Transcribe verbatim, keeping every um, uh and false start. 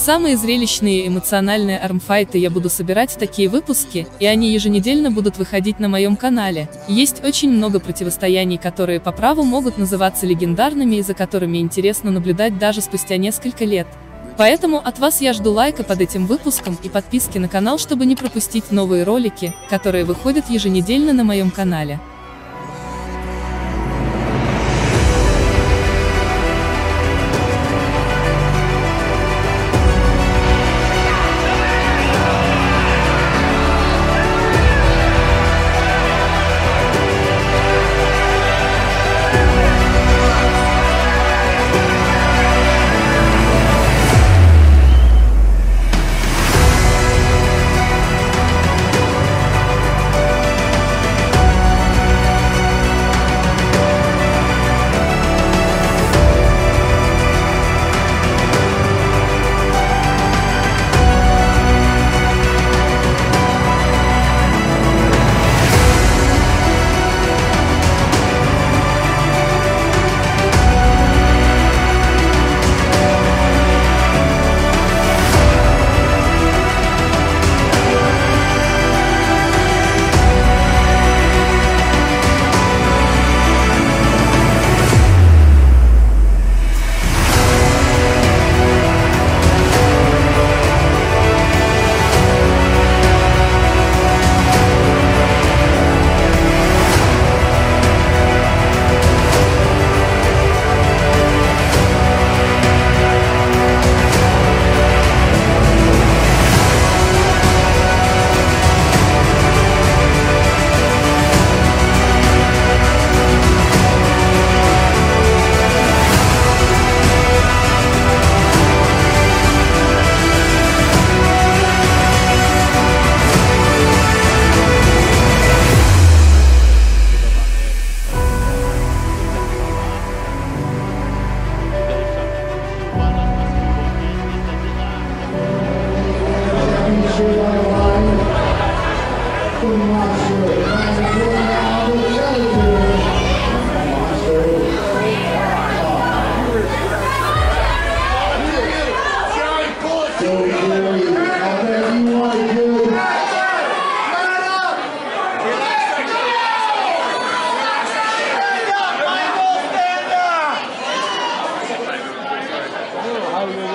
Самые зрелищные и эмоциональные армфайты я буду собирать в такие выпуски, и они еженедельно будут выходить на моем канале. Есть очень много противостояний, которые по праву могут называться легендарными и за которыми интересно наблюдать даже спустя несколько лет. Поэтому от вас я жду лайка под этим выпуском и подписки на канал, чтобы не пропустить новые ролики, которые выходят еженедельно на моем канале. Hallelujah.